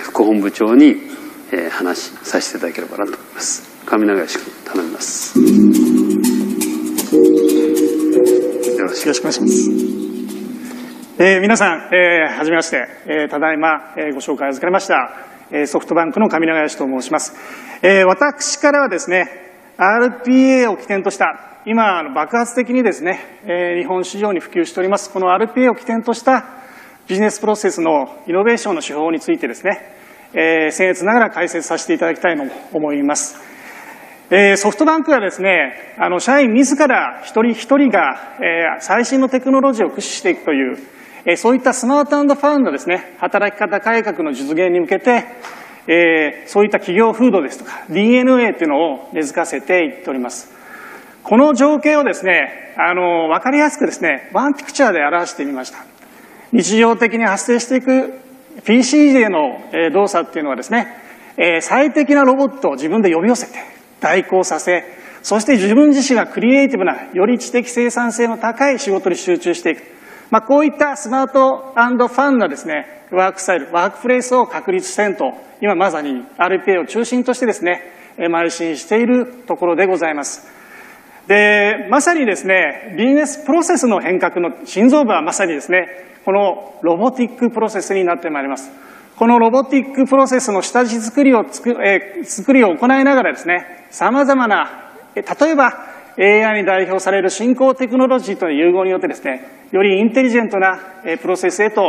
副本部長に話しさせていただければなと思います。上永君、頼みます。よろしくお願いします。皆さん、はじめまして。ただいまご紹介を預かりましたソフトバンクの上永義と申します。私からはですね RPA を起点とした今爆発的にですね日本市場に普及しておりますこの RPA を起点としたビジネスプロセスのイノベーションの手法についてですね僭越ながら解説させていただきたいと思います。ソフトバンクはですね社員自ら一人一人が最新のテクノロジーを駆使していくというそういったスマート&ファウンドですね働き方改革の実現に向けてそういった企業風土ですとか DNA というのを根付かせていっております。この情景をですね分かりやすくですねワンピクチャーで表してみました。日常的に発生していく PCJ の動作っていうのはですね最適なロボットを自分で呼び寄せて代行させそして自分自身がクリエイティブなより知的生産性の高い仕事に集中していくこういったスマート&ファンなですね、ワークスタイル、ワークプレイスを確立せんと、今まさに RPA を中心としてですね、邁進しているところでございます。で、まさにですね、ビジネスプロセスの変革の心臓部はまさにですね、このロボティックプロセスになってまいります。このロボティックプロセスの下地作りを行いながらですね、様々な、例えば、AI に代表される新興テクノロジーとの融合によってですね、よりインテリジェントなプロセスへと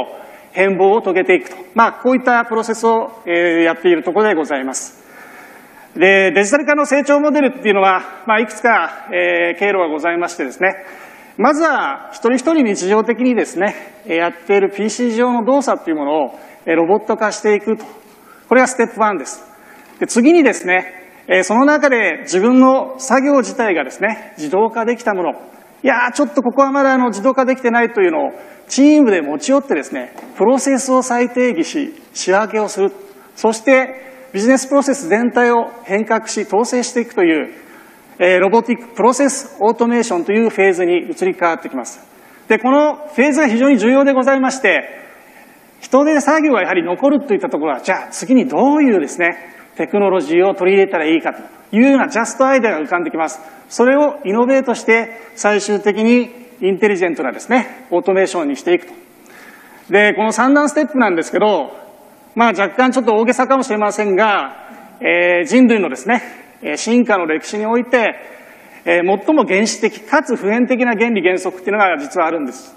変貌を遂げていくと、こういったプロセスをやっているところでございます。で、デジタル化の成長モデルっていうのは、いくつか経路がございましてですね、まずは一人一人日常的にですね、やっている PC 上の動作っていうものをロボット化していくと、これがステップ1です。で、次にですね、その中で自分の作業自体がですね、自動化できたもの。いやー、ちょっとここはまだ自動化できてないというのをチームで持ち寄ってですね、プロセスを再定義し、仕分けをする。そして、ビジネスプロセス全体を変革し、統制していくという、ロボティックプロセスオートメーションというフェーズに移り変わってきます。で、このフェーズが非常に重要でございまして、人手作業がやはり残るといったところは、じゃあ次にどういうですね、テクノロジーを取り入れたらいいかというようなジャストアイデアが浮かんできます。それをイノベートして最終的にインテリジェントなですね、オートメーションにしていくと。で、この3段ステップなんですけど、若干ちょっと大げさかもしれませんが、人類のですね、進化の歴史において、最も原始的かつ普遍的な原理原則っていうのが実はあるんです。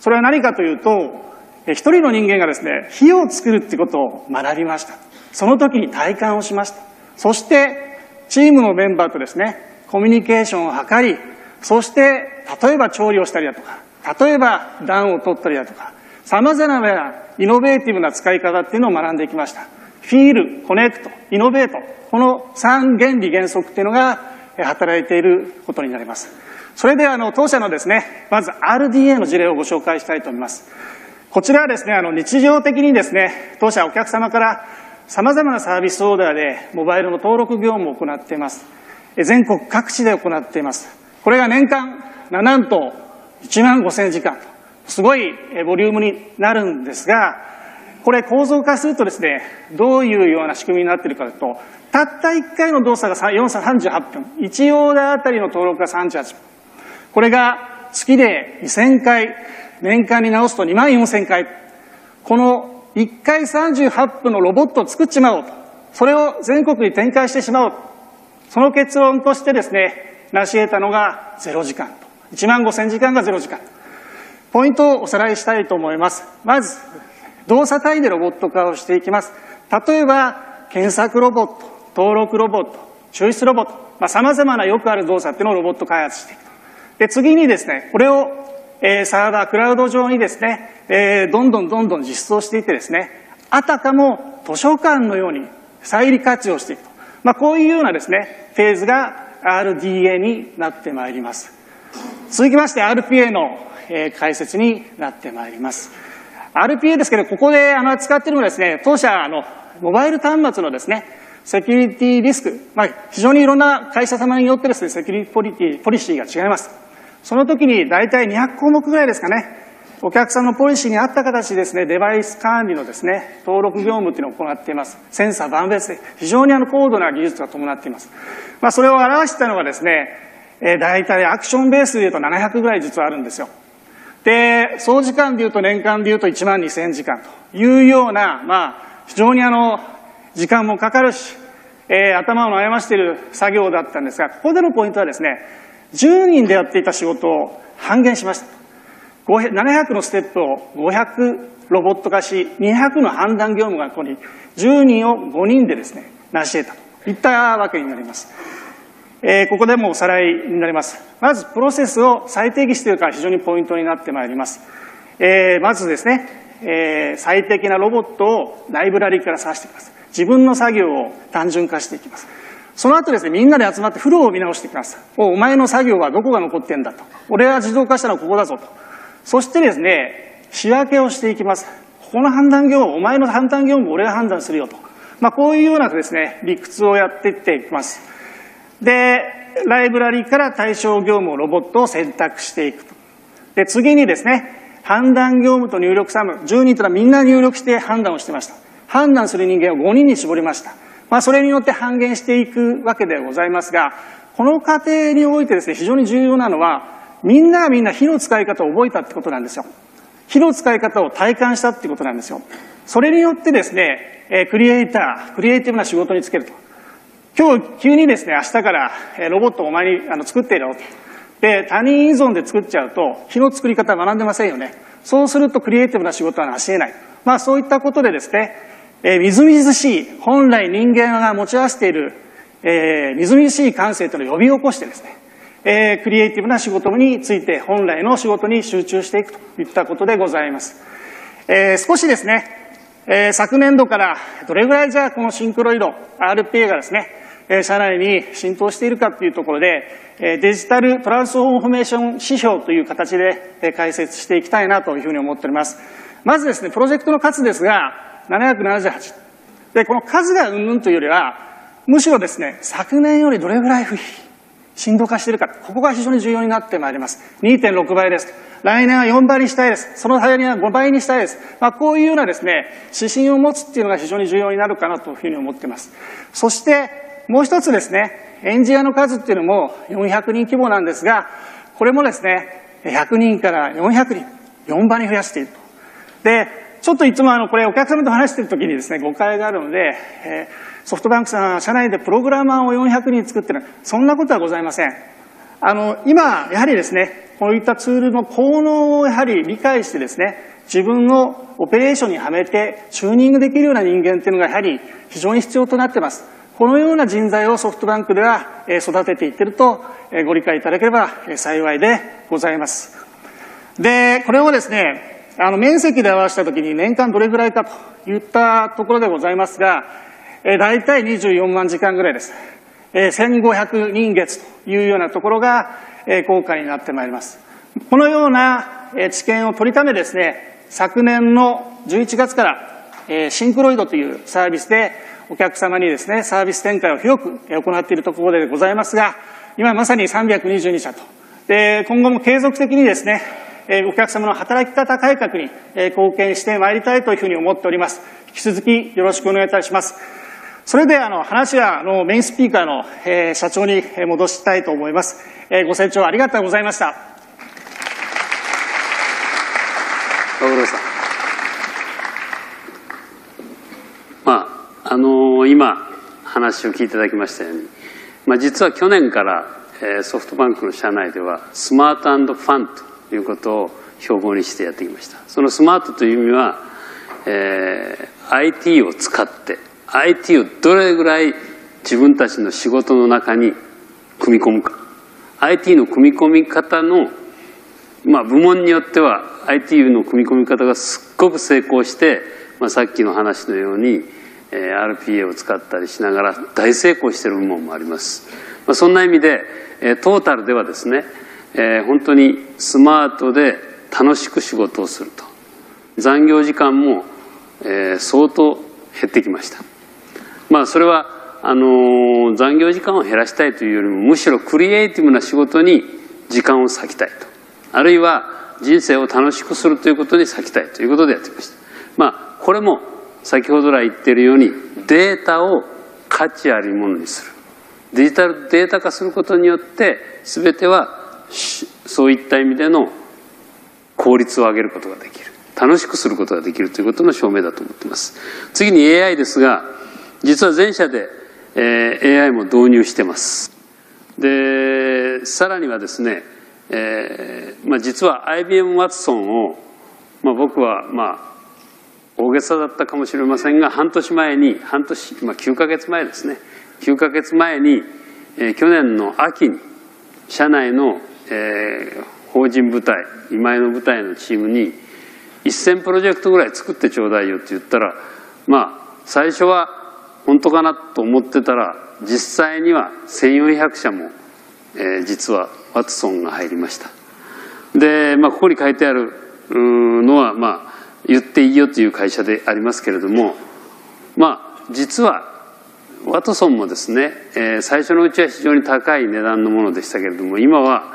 それは何かというと、一人の人間がですね、火を作るってことを学びました。その時に体感をしました。そして、チームのメンバーとですね、コミュニケーションを図り、そして、例えば調理をしたりだとか、例えば暖を取ったりだとか、様々なイノベーティブな使い方っていうのを学んでいきました。フィール、コネクト、イノベート、この3原理原則っていうのが働いていることになります。それで当社のですね、まず RDA の事例をご紹介したいと思います。こちらはですね、日常的にですね、当社お客様から様々なサービスオーダーでモバイルの登録業務を行っています。全国各地で行っています。これが年間なんと15,000時間とすごいボリュームになるんですが、これ構造化するとですね、どういうような仕組みになっているかというと、たった1回の動作が38分、1オーダーあたりの登録が38分。これが月で2000回、年間に直すと24,000回。この1回38分のロボットを作っちまおうと。それを全国に展開してしまおうと。その結論としてですね、成し得たのが0時間と。15,000時間が0時間。ポイントをおさらいしたいと思います。まず、動作単位でロボット化をしていきます。例えば、検索ロボット、登録ロボット、抽出ロボット、様々なよくある動作っていうのをロボット開発していくと。で、次にですね、これをサーバー、クラウド上にですね、どんどん実装していってですね、あたかも図書館のように再利活用していくと。こういうようなですね、フェーズが RDA になってまいります。続きまして RPA の解説になってまいります。RPA ですけど、ここで扱っているのはですね、当社モバイル端末のですね、セキュリティリスク。非常にいろんな会社様によってですね、セキュリティポリシーが違います。その時に大体200項目ぐらいですかね、お客さんのポリシーに合った形でですね、デバイス管理のですね、登録業務というのを行っています。センサー万別で、非常に高度な技術が伴っています。まあ、それを表したのがですね、大体アクションベースでいうと700ぐらい実はあるんですよ。で、総時間でいうと年間でいうと12,000時間というような、まあ、非常に時間もかかるし、頭を悩ましている作業だったんですが、ここでのポイントはですね、10人でやっていた仕事を半減しました。700のステップを500ロボット化し、200の判断業務がここに10人を5人でですね、成し得たといったわけになります。ここでもおさらいになります。まず、プロセスを再定義しているから非常にポイントになってまいります。まずですね、最適なロボットをライブラリから探していきます。自分の作業を単純化していきます。その後ですね、みんなで集まってフローを見直していきます。お前の作業はどこが残ってんだと。俺が自動化したのはここだぞと。そしてですね、仕分けをしていきます。ここの判断業務、お前の判断業務を俺が判断するよと。まあ、こういうようなですね、理屈をやっていっていきます。で、ライブラリから対象業務をロボットを選択していくと。で、次にですね、判断業務と入力サム、10人とはみんな入力して判断をしてました。判断する人間を5人に絞りました。まあ、それによって半減していくわけでございますが、この過程においてですね、非常に重要なのは、みんながみんな火の使い方を覚えたってことなんですよ。火の使い方を体感したってことなんですよ。それによってですね、クリエイティブな仕事につけると。今日急にですね、明日からロボットをお前に作っていろと。で、他人依存で作っちゃうと、火の作り方は学んでませんよね。そうするとクリエイティブな仕事は成し得ない。まあ、そういったことでですね、みずみずしい、本来人間が持ち合わせている、みずみずしい感性というのを呼び起こしてですね、クリエイティブな仕事について本来の仕事に集中していくといったことでございます。少しですね、昨年度からどれぐらいじゃあこのシンクロ移動、RPA がですね、社内に浸透しているかというところで、デジタルトランスフォーメーション指標という形で解説していきたいなというふうに思っております。まずですね、プロジェクトの数ですが、778で、この数がうんぬんというよりは、むしろですね、昨年よりどれぐらい振動化しているか、ここが非常に重要になってまいります。 2.6 倍です。来年は4倍にしたいです。その来年は5倍にしたいです。まあ、こういうようなですね、指針を持つっていうのが非常に重要になるかなというふうに思っています。そしてもう一つですね、エンジニアの数っていうのも400人規模なんですが、これもですね、100人から400人、4倍に増やしていると。で、ちょっといつもこれお客様と話している時にですね、誤解があるので、ソフトバンクさんは社内でプログラマーを400人作ってる、そんなことはございません。今やはりですね、こういったツールの効能をやはり理解してですね、自分のオペレーションにはめてチューニングできるような人間っていうのがやはり非常に必要となってます。このような人材をソフトバンクでは育てていってるとご理解いただければ幸いでございます。で、これをですね、面積で表したときに年間どれぐらいかといったところでございますが、大体24万時間ぐらいです。1500人月というようなところが、効果になってまいります。このような、知見を取りためですね、昨年の11月から、シンクロイドというサービスでお客様にですね、サービス展開を広く行っているところでございますが、今まさに322社と。で、今後も継続的にですね、お客様の働き方改革に貢献してまいりたいというふうに思っております。引き続きよろしくお願いいたします。それで話はメインスピーカーの社長に戻したいと思います。ご清聴ありがとうございました。まあ、今話を聞いていただきましたように、まあ、実は去年からソフトバンクの社内ではスマート&ファンということを標語にしてやってきました。そのスマートという意味は、IT を使って IT をどれぐらい自分たちの仕事の中に組み込むか、 IT の組み込み方の、まあ、部門によっては IT の組み込み方がすっごく成功して、まあ、さっきの話のように、RPA を使ったりしながら大成功している部門もあります、まあ、そんな意味で、トータルではですね、本当にスマートで楽しく仕事をすると、残業時間も、相当減ってきました。まあ、それは残業時間を減らしたいというよりも、むしろクリエイティブな仕事に時間を割きたいと、あるいは人生を楽しくするということに割きたいということでやってきました。まあこれも先ほど来言っているように、データを価値ありものにする、デジタルデータ化することによって全てはそういった意味での効率を上げることができる、楽しくすることができるということの証明だと思っています。次に AI ですが、実は全社で、AI も導入してます。でさらにはですね、実は IBM ワトソンを、僕は大げさだったかもしれませんが、9ヶ月前に、去年の秋に社内の、法人部隊、今井の部隊のチームに1000プロジェクトぐらい作ってちょうだいよって言ったら、最初は本当かなと思ってたら、実際には1400社も、実はワトソンが入りました。で、ここに書いてあるのは、言っていいよという会社でありますけれども、実はワトソンもですね、最初のうちは非常に高い値段のものでしたけれども、今は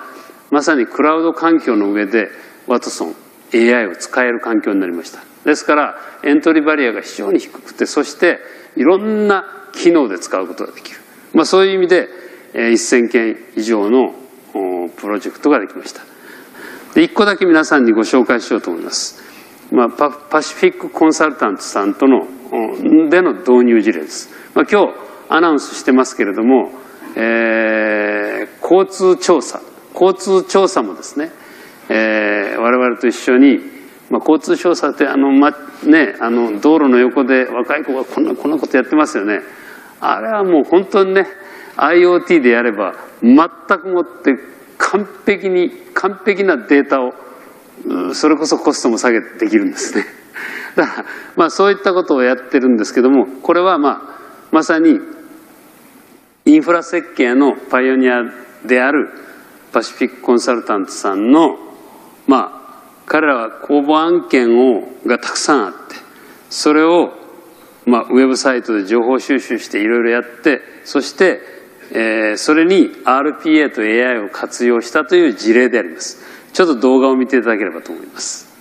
まさにクラウド環境の上でワトソン AI を使える環境になりました。ですからエントリーバリアが非常に低くて、そしていろんな機能で使うことができる、そういう意味で1000件以上のプロジェクトができました。で1個だけ皆さんにご紹介しようと思います。パシフィックコンサルタントさんとのでの導入事例です。今日アナウンスしてますけれども、交通調査もですね、我々と一緒に、交通調査って道路の横で若い子がこんなことやってますよね。あれはもう本当にね、 IoT でやれば全くもって完璧なデータを、それこそコストも下げてできるんですね。だからそういったことをやってるんですけども、これはまさにインフラ設計のパイオニアであるパシフィックコンサルタントさんの、彼らは公募案件がたくさんあって、それをウェブサイトで情報収集していろいろやって、そして、それに RPA と AI を活用したという事例であります。ちょっと動画を見ていただければと思います。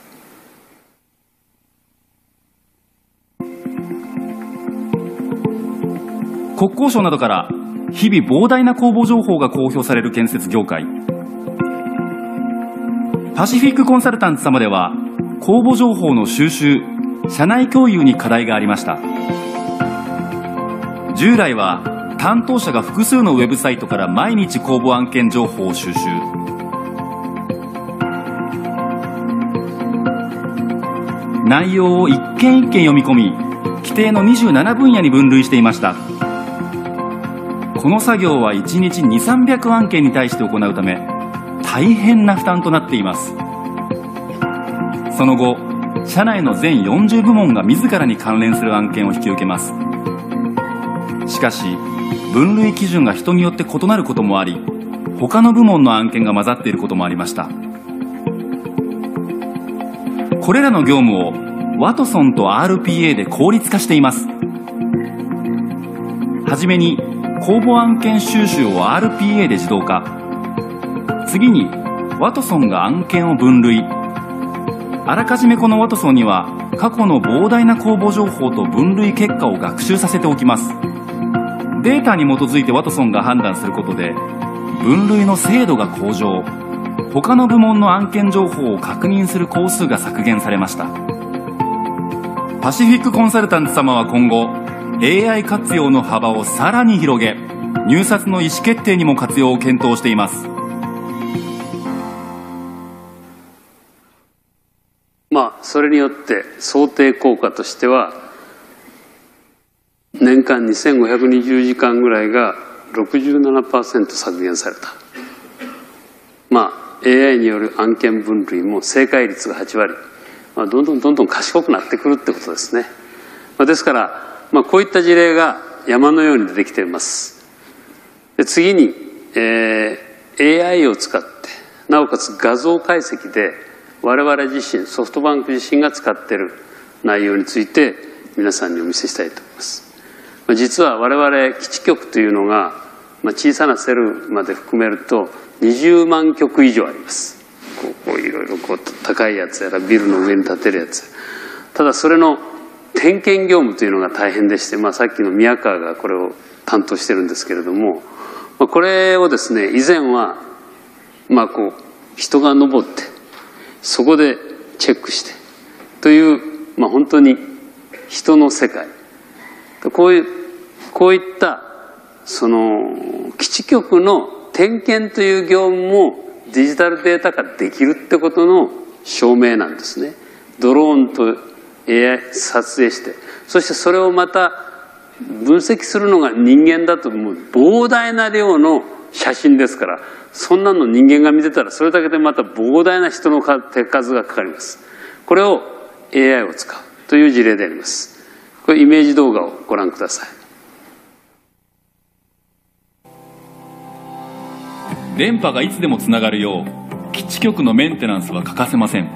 国交省などから日々膨大な公募情報が公表される建設業界、パシフィックコンサルタンツ様では公募情報の収集、社内共有に課題がありました。従来は担当者が複数のウェブサイトから毎日公募案件情報を収集、内容を一件一件読み込み、規定の27分野に分類していました。この作業は1日200〜300案件に対して行うため、大変な負担となっています。その後、社内の全40部門が自らに関連する案件を引き受けます。しかし、分類基準が人によって異なることもあり、他の部門の案件が混ざっていることもありました。これらの業務をワトソンと RPA で効率化しています。はじめに公募案件収集を RPA で自動化、次にワトソンが案件を分類、あらかじめこのワトソンには過去の膨大な公募情報と分類結果を学習させておきます。データに基づいてワトソンが判断することで分類の精度が向上、他の部門の案件情報を確認する工数が削減されました。パシフィックコンサルタンツ様は今後 AI 活用の幅をさらに広げ、入札の意思決定にも活用を検討しています。それによって想定効果としては、年間2520時間ぐらいが 67% 削減された。AI による案件分類も正解率が8割、どんどん賢くなってくるってことですね。ですから、こういった事例が山のように出てきています。で次に、AI を使って、なおかつ画像解析で我々自身、ソフトバンク自身が使っている内容について皆さんにお見せしたいと思います。実は我々基地局というのが、小さなセルまで含めると20万局以上あります。こういろいろこう高いやつやらビルの上に建てるやつ、ただそれの点検業務というのが大変でして、さっきの宮川がこれを担当してるんですけれども、これをですね、以前はこう人が登ってそこでチェックしてという、本当に人の世界、こういったその基地局の点検という業務もデジタルデータ化できるってことの証明なんですね。ドローンと AI 撮影して、そしてそれをまた分析するのが人間だと、もう膨大な量の写真ですから、そんなの人間が見てたらそれだけでまた膨大な人の手数がかかります。これを AI を使うという事例であります。これイメージ動画をご覧ください。電波がいつでもつながるよう基地局のメンテナンスは欠かせません。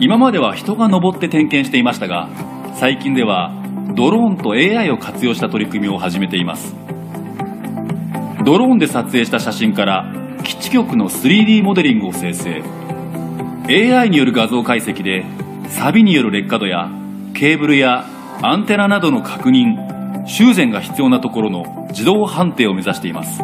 今までは人が登って点検していましたが、最近ではドローンと AI を活用した取り組みを始めています。ドローンで撮影した写真から基地局の 3D モデリングを生成、 AI による画像解析でサビによる劣化度やケーブルやアンテナなどの確認、修繕が必要なところの自動判定を目指しています。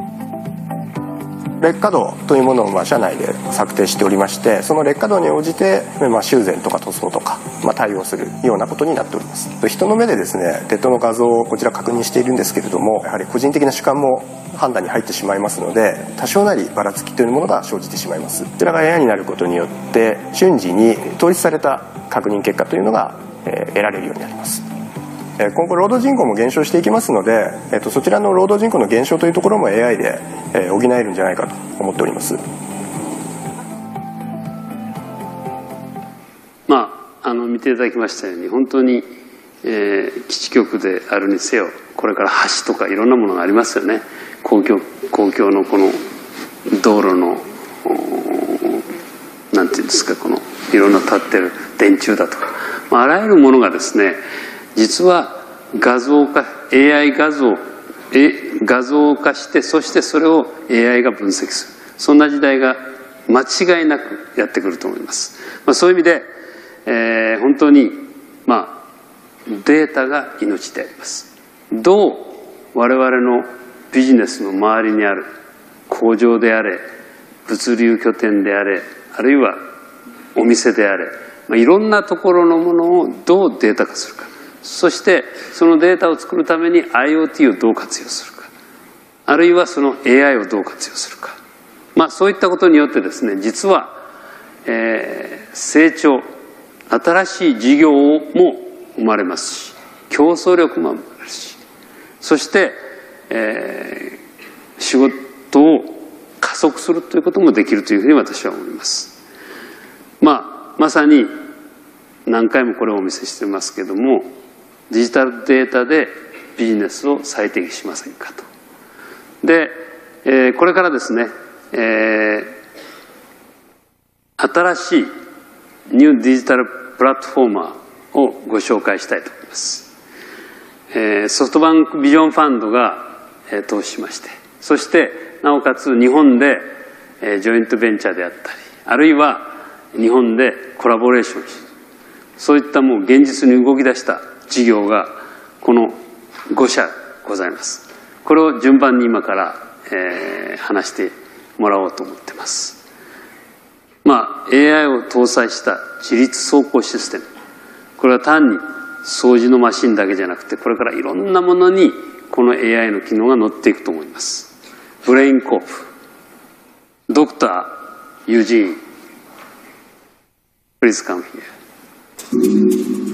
劣化度というものを社内で策定しておりまして、その劣化度に応じて修繕とか塗装とか対応するようなことになっております。人の目でですね、ネットの画像をこちら確認しているんですけれども、やはり個人的な主観も判断に入ってしまいますので、多少なりばらつきというものが生じてしまいます。こちらが AI になることによって瞬時に統一された確認結果というのが得られるようになります。今後労働人口も減少していきますので、そちらの労働人口の減少というところも AI で補えるんじゃないかと思っております。見ていただきましたように、本当に、基地局であるにせよ、これから橋とかいろんなものがありますよね。公共のこの道路のなんていうんですか、このいろんな立ってる電柱だとか、あらゆるものがですね、実は画像化、 AI 画像化して、そしてそれを AI が分析する、そんな時代が間違いなくやってくると思います。そういう意味で、本当に、データが命であります。どう我々のビジネスの周りにある工場であれ、物流拠点であれ、あるいはお店であれ、いろんなところのものをどうデータ化するか、そしてそのデータを作るために IoT をどう活用するか、あるいはその AI をどう活用するか、そういったことによってですね、実は、成長、新しい事業も生まれますし、競争力も生まれるし、そして、仕事を加速するということもできるというふうに私は思います。まさに何回もこれをお見せしてますけども、デジタルデータでビジネスを最適しませんかと。で、これからですね、新しいニューデジタルプラットフォーマーをご紹介したいと思います。ソフトバンクビジョンファンドが投資しまして、そしてなおかつ日本でジョイントベンチャーであったり、あるいは日本でコラボレーションして、そういったもう現実に動き出した事業がこの5社ございます。これを順番に今から、話してもらおうと思ってます。AI を搭載した自律走行システム、これは単に掃除のマシンだけじゃなくて、これからいろんなものにこの AI の機能が乗っていくと思います。ブレインコープ、ドクターユージーン、プリーズカムヒア。